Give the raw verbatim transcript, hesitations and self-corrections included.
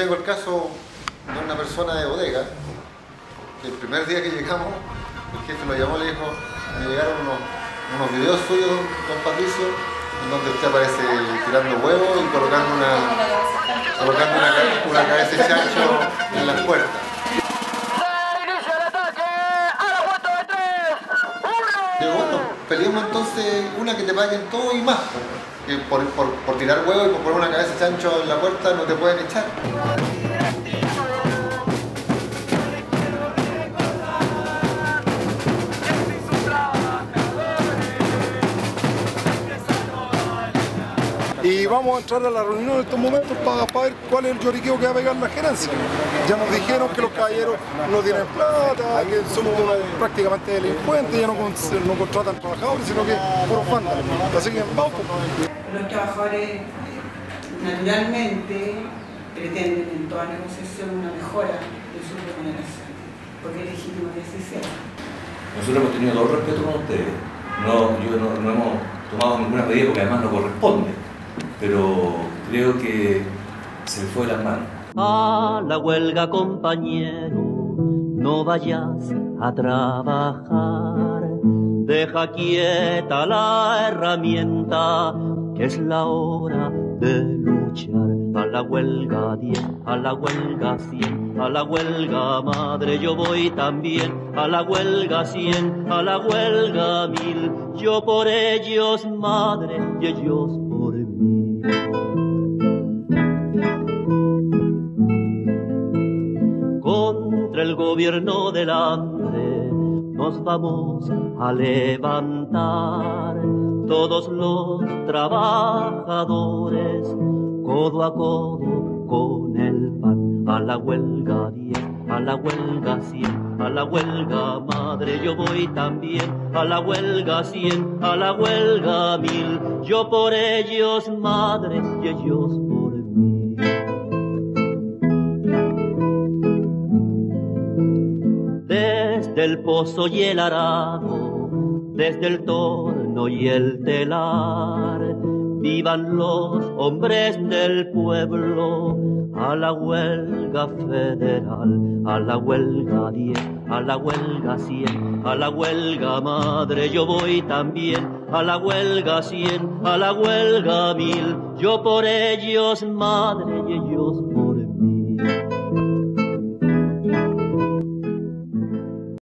tengo el caso de una persona de bodega, que el primer día que llegamos, el jefe lo llamó y le dijo, me llegaron unos, unos videos suyos, don Patricio, en donde usted aparece tirando huevos y colocando una, colocando una, una cabeza de chancho en las puertas. Pedimos entonces una que te paguen todo y más, que por, por, por tirar huevos y por poner una cabeza de chancho en la puerta no te pueden echar. Y vamos a entrar a la reunión en estos momentos para, para ver cuál es el lloriqueo que va a pegar la gerencia. Ya nos dijeron que los caballeros no tienen plata, que somos prácticamente delincuentes, ya no, no contratan trabajadores, sino que puros vándalos. Así que vamos. Los trabajadores naturalmente pretenden en toda negociación una mejora de su remuneración, porque es legítimo que así sea. Nosotros hemos tenido todo respeto con ustedes. No, yo no, no hemos tomado ninguna medida porque además no corresponde. Pero creo que se fue la mano. A la huelga, compañero, no vayas a trabajar. Deja quieta la herramienta, que es la hora de luchar. A la huelga diez, a la huelga cien, a la huelga madre yo voy también. A la huelga cien, a la huelga mil, yo por ellos madre y ellos por mí. Contra el gobierno del hambre nos vamos a levantar, todos los trabajadores, codo a codo con el pan. A la huelga diez, a la huelga cien, a la huelga madre yo voy también. A la huelga cien, a la huelga mil, yo por ellos madre y ellos por mí. Desde el pozo y el arado, desde el torno y el telar, vivan los hombres del pueblo. A la huelga federal, a la huelga diez, a la huelga cien, a la huelga madre yo voy también. A la huelga cien, a la huelga mil, yo por ellos madre y ellos